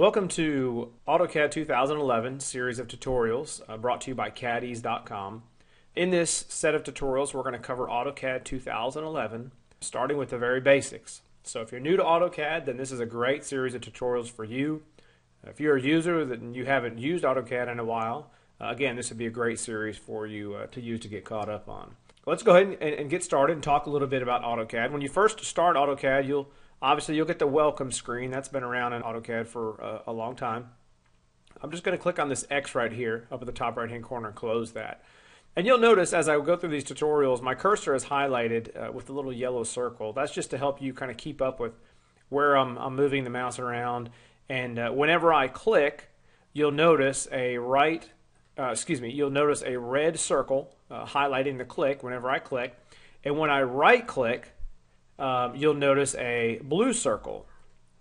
Welcome to AutoCAD 2011 series of tutorials brought to you by cad-ease.com. In this set of tutorials, we're going to cover AutoCAD 2011, starting with the very basics. So if you're new to AutoCAD, then this is a great series of tutorials for you. If you're a user and you haven't used AutoCAD in a while, again, this would be a great series for you to use to get caught up on. Let's go ahead and get started and talk a little bit about AutoCAD. When you first start AutoCAD, Obviously, you'll get the welcome screen. That's been around in AutoCAD for a long time. I'm just going to click on this X right here up at the top right hand corner and close that. And you'll notice as I go through these tutorials, my cursor is highlighted with a little yellow circle. That's just to help you kind of keep up with where I'm moving the mouse around. And whenever I click, you'll notice a red circle highlighting the click whenever I click. And when I right click, you'll notice a blue circle.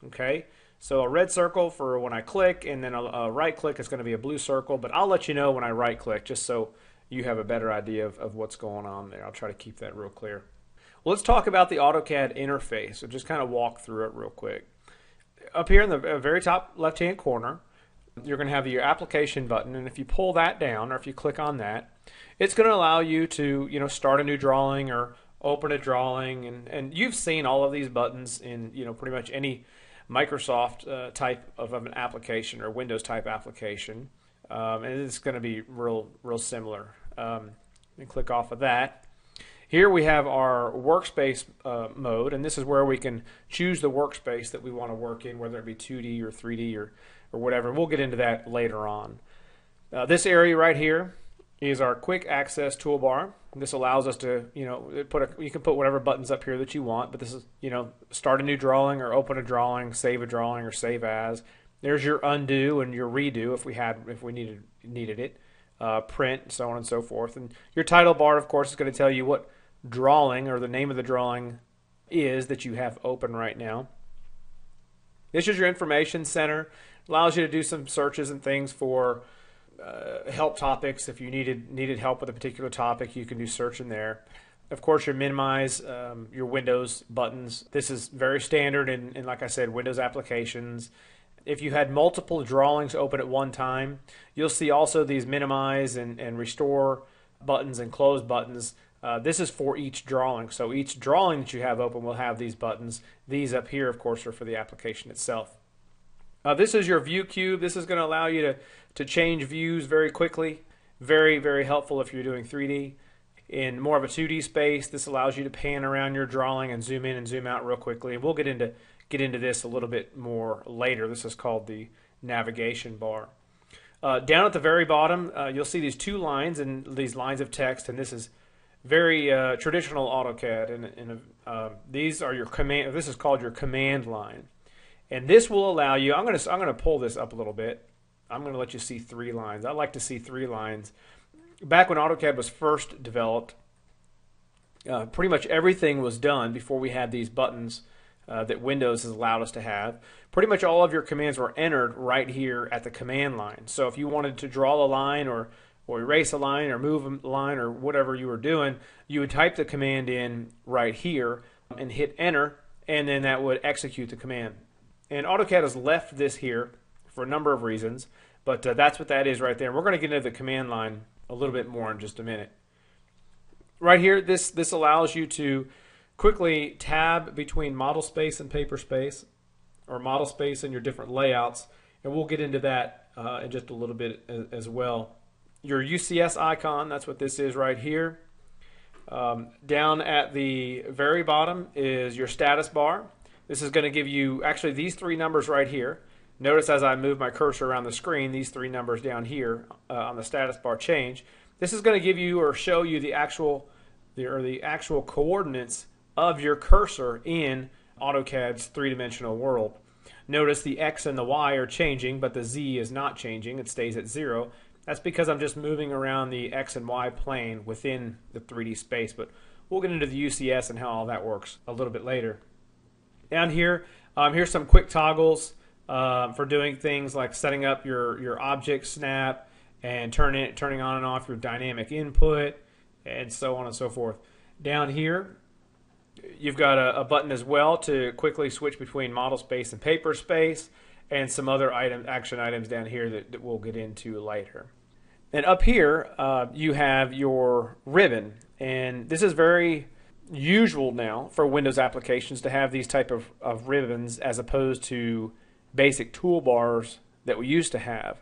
Okay, so a red circle for when I click, and then a right click is going to be a blue circle, but I'll let you know when I right click just so you have a better idea of what's going on there. I'll try to keep that real clear. Well, let's talk about the AutoCAD interface. So just kind of walk through it real quick. Up here in the very top left hand corner, you're going to have your application button, and if you pull that down or if you click on that, it's going to allow you to start a new drawing or open a drawing, and you've seen all of these buttons in pretty much any Microsoft type of an application or Windows type application, and it's going to be real similar. And click off of that. Here we have our workspace mode, and this is where we can choose the workspace that we want to work in, whether it be 2D or 3D or whatever. We'll get into that later on. This area right here is our quick access toolbar. This allows us to, you can put whatever buttons up here that you want, but this is, start a new drawing or open a drawing or save as. There's your undo and your redo if we needed it, print, so on and so forth. And your title bar, of course, is going to tell you what drawing or the name of the drawing is that you have open right now. This is your information center. Allows you to do some searches and things for help topics. If you needed help with a particular topic, you can do search in there. Of course, your minimize, your Windows buttons. This is very standard in, like I said, Windows applications. If you had multiple drawings open at one time, you'll see also these minimize and restore buttons and close buttons. This is for each drawing. So each drawing that you have open will have these buttons. These up here, of course, are for the application itself. This is your ViewCube. This is going to allow you to change views very quickly. Very, very helpful if you're doing 3D. In more of a 2D space, this allows you to pan around your drawing and zoom in and zoom out real quickly. And we'll get into this a little bit more later. This is called the navigation bar. Down at the very bottom, you'll see these two lines and these lines of text, and this is very traditional AutoCAD. These are your command. This is called your command line. And this will allow you, I'm going to pull this up a little bit. I'm going to let you see three lines. I like to see three lines. Back when AutoCAD was first developed, pretty much everything was done before we had these buttons that Windows has allowed us to have. Pretty much all of your commands were entered right here at the command line. So if you wanted to draw a line or erase a line or move a line or whatever you were doing, you would type the command in right here and hit enter, and then that would execute the command. And AutoCAD has left this here for a number of reasons, but that's what that is right there. We're going to get into the command line a little bit more in just a minute. Right here, this allows you to quickly tab between model space and paper space, or model space and your different layouts, and we'll get into that in just a little bit as well. Your UCS icon, that's what this is right here. Down at the very bottom is your status bar. This is going to give you actually these three numbers right here. Notice as I move my cursor around the screen, these three numbers down here on the status bar change. This is going to give you or show you the actual coordinates of your cursor in AutoCAD's three-dimensional world. Notice the X and the Y are changing, but the Z is not changing. It stays at 0. That's because I'm just moving around the X and Y plane within the 3D space, but we'll get into the UCS and how all that works a little bit later. Down here, here's some quick toggles for doing things like setting up your object snap and turning on and off your dynamic input and so on and so forth. Down here, you've got a button as well to quickly switch between model space and paper space, and some other action items down here that we'll get into later. And up here, you have your ribbon, and this is very usual now for Windows applications to have these type of ribbons as opposed to basic toolbars that we used to have.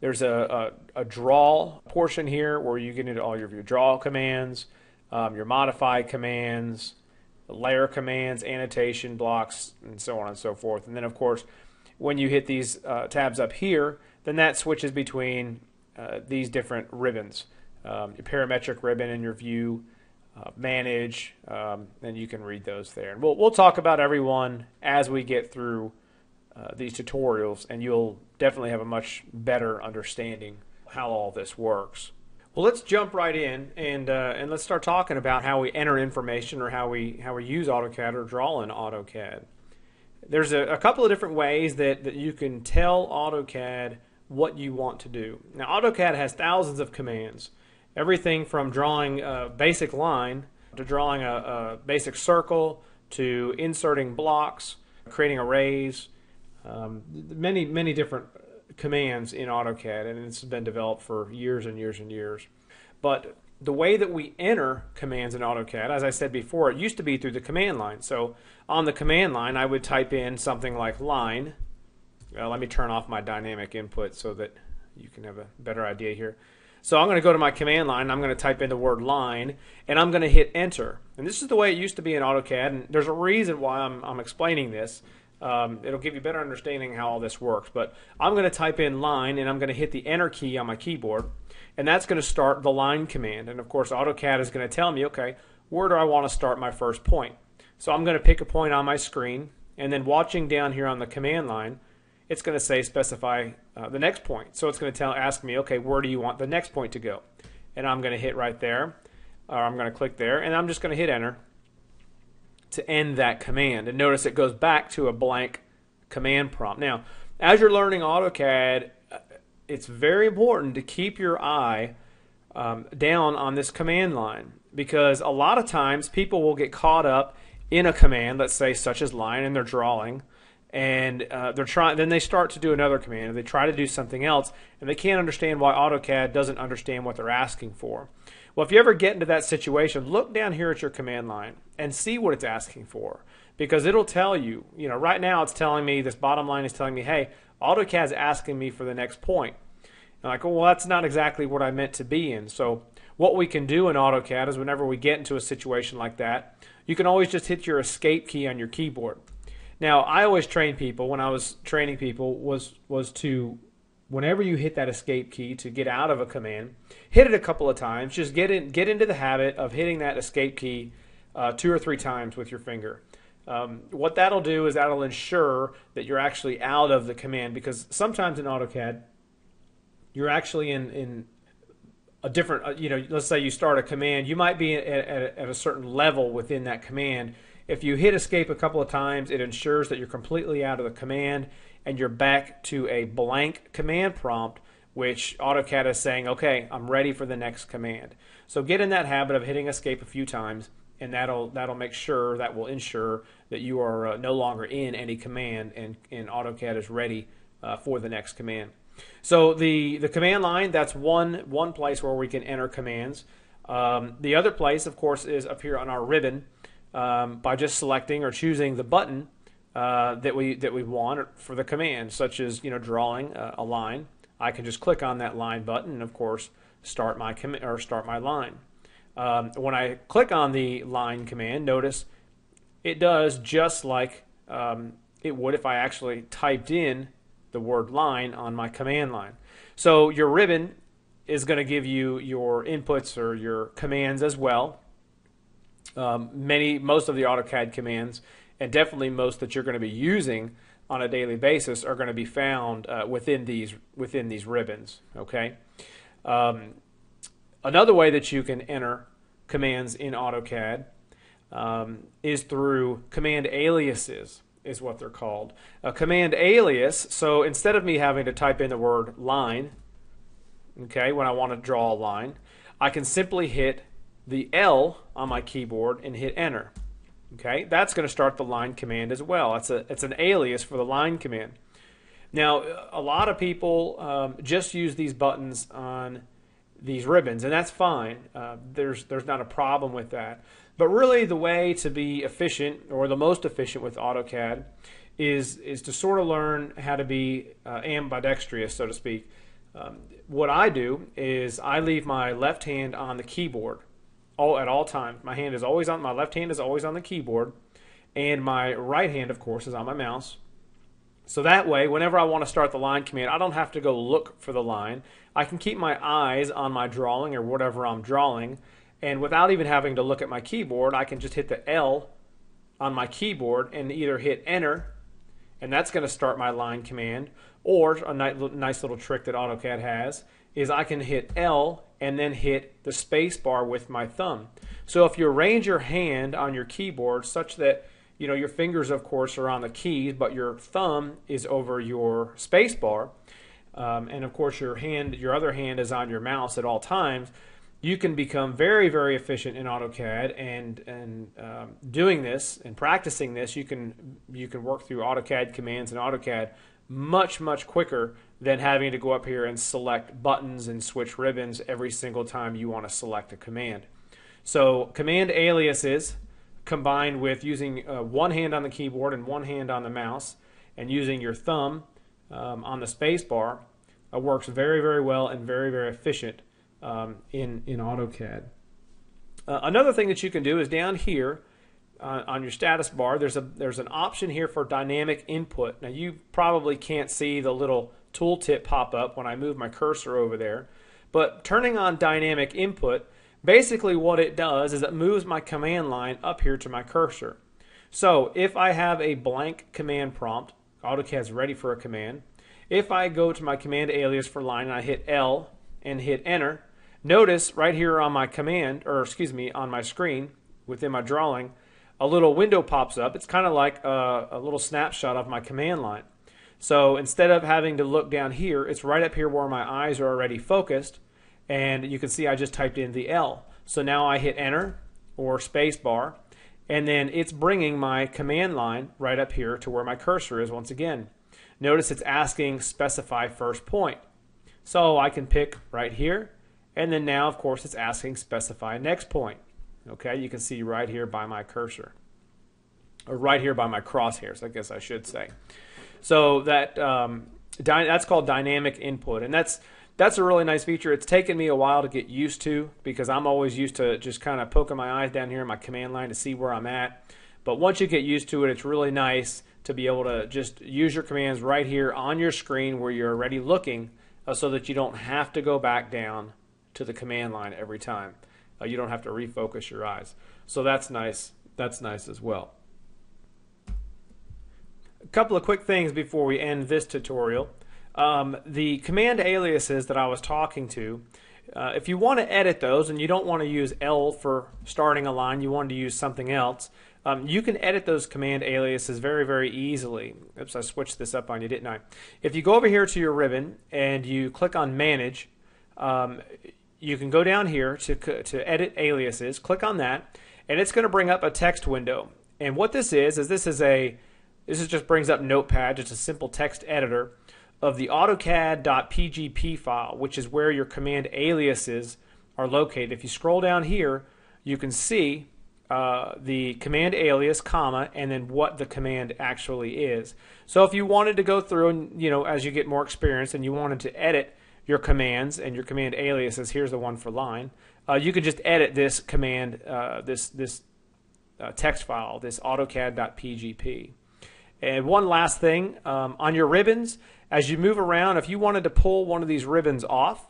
There's a draw portion here where you get into all your draw commands, your modify commands, layer commands, annotation blocks, and so on and so forth. And then, of course, when you hit these tabs up here, then that switches between these different ribbons, your parametric ribbon and your view, manage, and you can read those there. And we'll talk about every one as we get through these tutorials, and you'll definitely have a much better understanding how all this works. Well, let's jump right in and let's start talking about how we enter information or how we use AutoCAD or draw in AutoCAD. There's a couple of different ways that you can tell AutoCAD what you want to do. Now, AutoCAD has thousands of commands, everything from drawing a basic line to drawing a basic circle to inserting blocks, creating arrays, many different commands in AutoCAD, and it's been developed for years and years and years. But the way that we enter commands in AutoCAD, as I said before, it used to be through the command line. So on the command line, I would type in something like line. Let me turn off my dynamic input so that you can have a better idea here. So I'm going to go to my command line, I'm going to type in the word line, and I'm going to hit enter. And this is the way it used to be in AutoCAD, and there's a reason why I'm explaining this. It'll give you better understanding how all this works. But I'm going to type in line, and I'm going to hit the enter key on my keyboard, and that's going to start the line command. And of course, AutoCAD is going to tell me, okay, where do I want to start my first point? So I'm going to pick a point on my screen, and then watching down here on the command line, it's going to say specify the next point. So it's going to ask me, okay, where do you want the next point to go? And I'm going to hit right there, or I'm going to click there, and I'm just going to hit enter to end that command. And notice it goes back to a blank command prompt. Now, as you're learning AutoCAD, it's very important to keep your eye down on this command line, because a lot of times people will get caught up in a command, let's say such as line, and they're drawing, and then they start to do another command, and they try to do something else, and they can't understand why AutoCAD doesn't understand what they're asking for. Well, if you ever get into that situation, look down here at your command line and see what it's asking for, because it'll tell you, right now it's telling me, this bottom line is telling me, hey, AutoCAD's asking me for the next point. And I'm like, well, that's not exactly what I meant to be in. So what we can do in AutoCAD is whenever we get into a situation like that, you can always just hit your escape key on your keyboard. Now, I always train people, when I was training people, was to, whenever you hit that escape key to get out of a command, hit it a couple of times. Just get into the habit of hitting that escape key 2 or 3 times with your finger. What that'll do is that'll ensure that you're actually out of the command, because sometimes in AutoCAD, you're actually in a different, let's say you start a command, you might be at a certain level within that command. If you hit escape a couple of times, it ensures that you're completely out of the command and you're back to a blank command prompt, which AutoCAD is saying, okay, I'm ready for the next command. So get in that habit of hitting escape a few times, and that'll make sure, that will ensure that you are no longer in any command, and AutoCAD is ready for the next command. So the command line, that's one place where we can enter commands. The other place, of course, is up here on our ribbon. By just selecting or choosing the button that we want for the command, such as drawing a line, I can just click on that line button and of course start my line. When I click on the line command, notice it does just like it would if I actually typed in the word line on my command line. So your ribbon is going to give you your inputs or your commands as well. Most of the AutoCAD commands, and definitely most that you're going to be using on a daily basis, are going to be found within these ribbons. Okay. Another way that you can enter commands in AutoCAD is through command aliases, is what they're called. A command alias. So instead of me having to type in the word line, okay, when I want to draw a line, I can simply hit the L on my keyboard and hit enter. Okay, that's going to start the line command as well. It's an alias for the line command. Now, a lot of people just use these buttons on these ribbons, and that's fine. There's not a problem with that. But really, the way to be efficient, or the most efficient with AutoCAD, is to sort of learn how to be ambidextrous, so to speak. What I do is I leave my left hand on the keyboard at all times. My left hand is always on the keyboard, and my right hand, of course, is on my mouse. So that way, whenever I want to start the line command, I don't have to go look for the line. I can keep my eyes on my drawing or whatever I'm drawing, and without even having to look at my keyboard, I can just hit the L on my keyboard and either hit enter, and that's going to start my line command, or a nice little trick that AutoCAD has is I can hit L and then hit the space bar with my thumb. So if you arrange your hand on your keyboard such that your fingers, of course, are on the keys, but your thumb is over your space bar, and of course your other hand is on your mouse at all times, you can become very, very efficient in AutoCAD. And doing this and practicing this, you can work through AutoCAD commands in AutoCAD much, much quicker than having to go up here and select buttons and switch ribbons every single time you want to select a command. So command aliases, combined with using one hand on the keyboard and one hand on the mouse and using your thumb on the space bar, works very, very well and very, very efficient in AutoCAD. Another thing that you can do is down here on your status bar, there's an option here for dynamic input. Now, you probably can't see the little tooltip pop up when I move my cursor over there, but turning on dynamic input, basically what it does is it moves my command line up here to my cursor. So if I have a blank command prompt, AutoCAD's ready for a command. If I go to my command alias for line and I hit L and hit enter, notice right here on my screen within my drawing, a little window pops up. It's kind of like a little snapshot of my command line. So instead of having to look down here, it's right up here where my eyes are already focused. And you can see I just typed in the L. So now I hit enter or space bar, and then it's bringing my command line right up here to where my cursor is once again. Notice it's asking specify first point. So I can pick right here, and then now, of course, it's asking specify next point. Okay, you can see right here by my cursor, or right here by my crosshairs, I guess I should say. So that's called dynamic input, and that's a really nice feature. It's taken me a while to get used to because I'm always used to just kind of poking my eyes down here in my command line to see where I'm at. But once you get used to it, it's really nice to be able to just use your commands right here on your screen where you're already looking, so that you don't have to go back down to the command line every time. You don't have to refocus your eyes. So that's nice. That's nice as well. A couple of quick things before we end this tutorial. The command aliases that I was talking to, if you want to edit those and you don't want to use L for starting a line, you want to use something else, you can edit those command aliases very, very easily. Oops, I switched this up on you, didn't I? If you go over here to your ribbon and you click on Manage, you can go down here to Edit Aliases, click on that, and it's going to bring up a text window. And what this is just brings up Notepad, just a simple text editor of the AutoCAD.pgp file, which is where your command aliases are located. If you scroll down here, you can see the command alias, comma, and then what the command actually is. So if you wanted to go through and, as you get more experience and you wanted to edit your commands and your command aliases, here's the one for line, you could just edit this command, this text file, this AutoCAD.pgp. And one last thing, on your ribbons, as you move around, if you wanted to pull one of these ribbons off,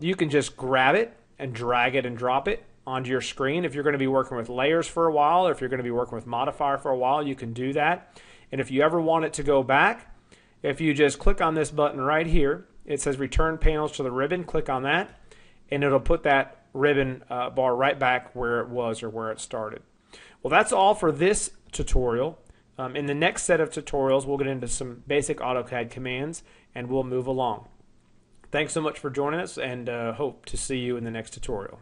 you can just grab it and drag it and drop it onto your screen. If you're going to be working with layers for a while, or if you're going to be working with modifier for a while, you can do that. And if you ever want it to go back, if you just click on this button right here, it says return panels to the ribbon, click on that, and it'll put that ribbon bar right back where it was or where it started. Well, that's all for this tutorial. In the next set of tutorials, we'll get into some basic AutoCAD commands, and we'll move along. Thanks so much for joining us, and hope to see you in the next tutorial.